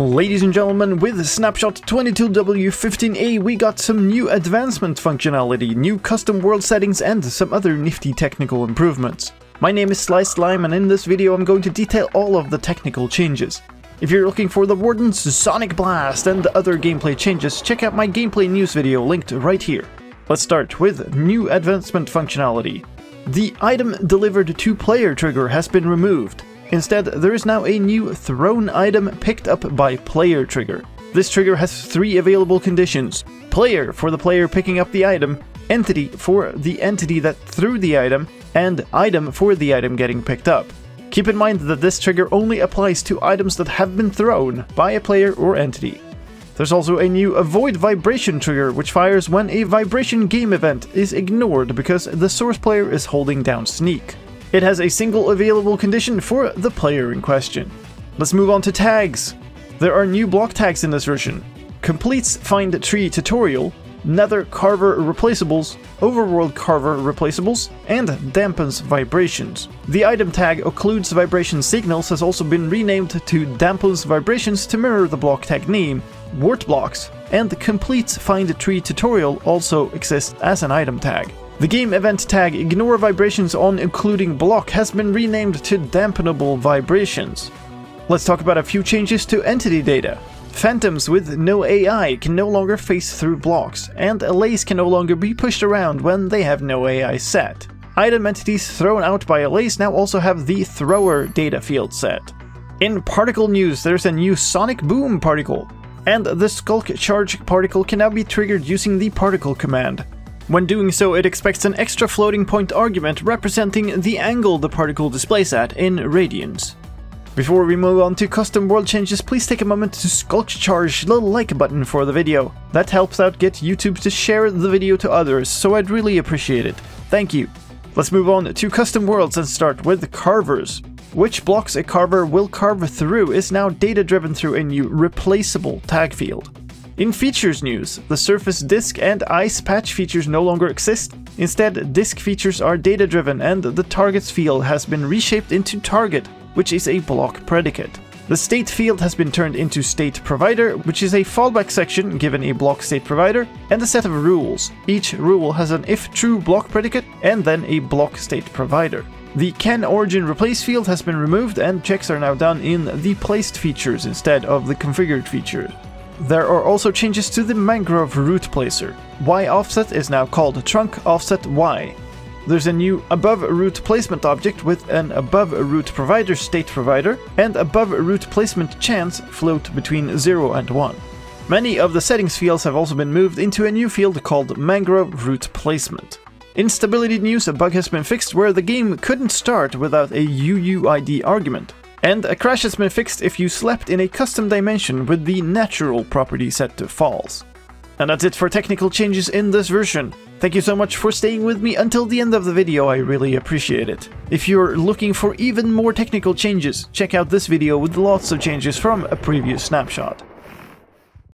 Ladies and gentlemen, with Snapshot 22W15A we got some new advancement functionality, new custom world settings and some other nifty technical improvements. My name is SlicedLime and in this video I'm going to detail all of the technical changes. If you're looking for the Warden's Sonic Blast and other gameplay changes, check out my gameplay news video linked right here. Let's start with new advancement functionality. The item delivered to player trigger has been removed. Instead, there is now a new thrown item picked up by player trigger. This trigger has three available conditions: player for the player picking up the item, entity for the entity that threw the item, and item for the item getting picked up. Keep in mind that this trigger only applies to items that have been thrown by a player or entity. There's also a new avoid vibration trigger, which fires when a vibration game event is ignored because the source player is holding down sneak. It has a single available condition for the player in question. Let's move on to tags. There are new block tags in this version: completes find tree tutorial, nether carver replaceables, overworld carver replaceables, and dampens vibrations. The item tag occludes vibration signals has also been renamed to dampens vibrations to mirror the block tag name. Wart blocks and the completes find tree tutorial also exist as an item tag. The game event tag ignore vibrations on including block has been renamed to dampenable vibrations. Let's talk about a few changes to entity data. Phantoms with no AI can no longer phase through blocks, and LAs can no longer be pushed around when they have no AI set. Item entities thrown out by LAs now also have the thrower data field set. In particle news, there's a new Sonic Boom particle, and the Skulk Charge particle can now be triggered using the particle command. When doing so, it expects an extra floating point argument representing the angle the particle displays at in radians. Before we move on to custom world changes, please take a moment to Skulk Charge the like button for the video. That helps out get YouTube to share the video to others, so I'd really appreciate it. Thank you. Let's move on to custom worlds and start with carvers. Which blocks a carver will carve through is now data-driven through a new replaceable tag field. In features news, the surface disk and ice patch features no longer exist. Instead, disk features are data-driven and the targets field has been reshaped into target, which is a block predicate. The state field has been turned into state provider, which is a fallback section given a block state provider and a set of rules. Each rule has an if true block predicate and then a block state provider. The can origin replace field has been removed and checks are now done in the placed features instead of the configured features. There are also changes to the mangrove root placer. Y offset is now called trunk offset Y. There's a new above root placement object with an above root provider state provider and above root placement chance float between 0 and 1. Many of the settings fields have also been moved into a new field called mangrove root placement. In stability news, a bug has been fixed where the game couldn't start without a UUID argument. And a crash has been fixed if you slept in a custom dimension with the natural property set to false. And that's it for technical changes in this version. Thank you so much for staying with me until the end of the video, I really appreciate it. If you're looking for even more technical changes, check out this video with lots of changes from a previous snapshot.